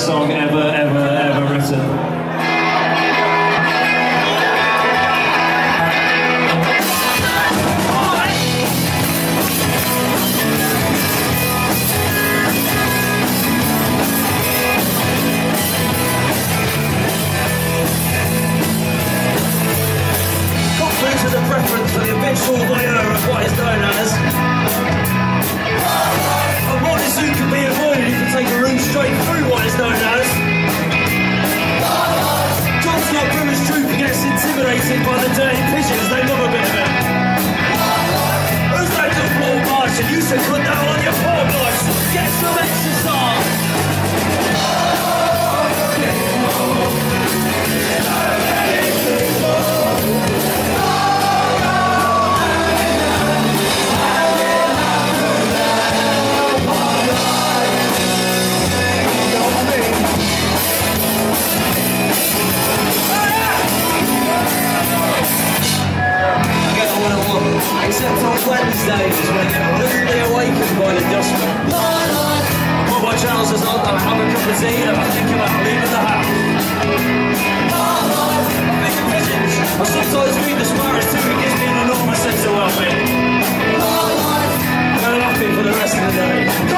best song ever written. Preference for the eventual voyeur of what is known as. A model suit can be avoided if you take a route straight through what is known as. Johnson or Grimm's troop gets intimidated by the dirty pigeons, they love a bit of it. Who's that just Paul Marsh and you should put that on your poor boys? Get some exercise! Except on Wednesdays when you're literally awakened by the dust. Well, my channels is on, I'm having a cup of tea and I'm thinking about leaving the house. Big pigeons. I sometimes read the sparrows too, it gives me an enormous sense of well-being. I'm happy for the rest of the day.